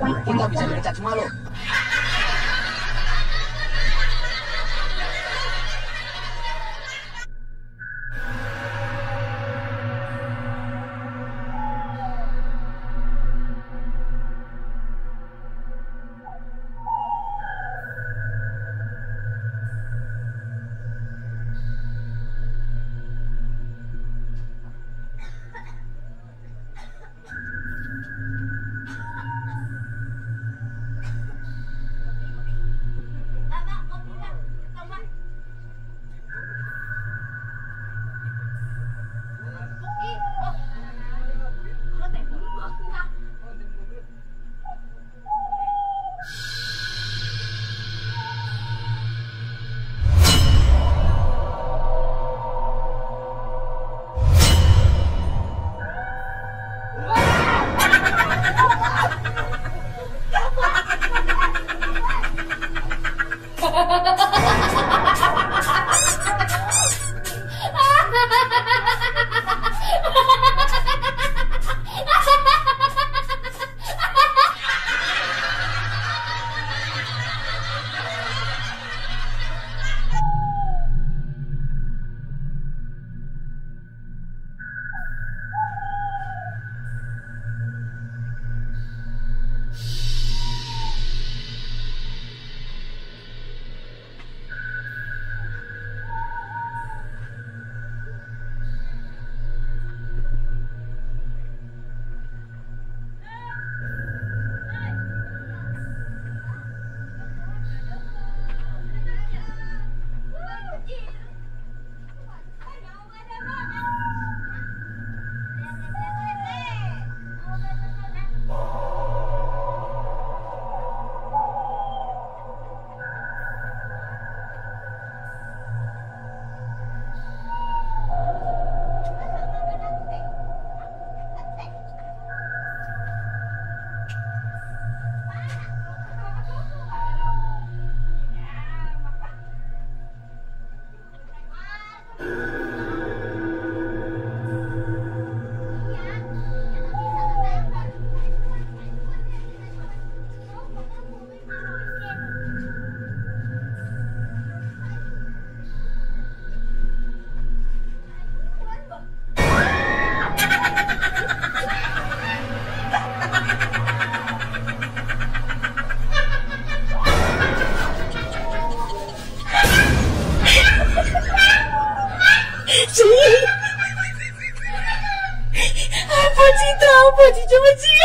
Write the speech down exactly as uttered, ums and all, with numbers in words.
Gue gak bisa dipecat semua lo. Apa cinta, apa cinta, apa cinta.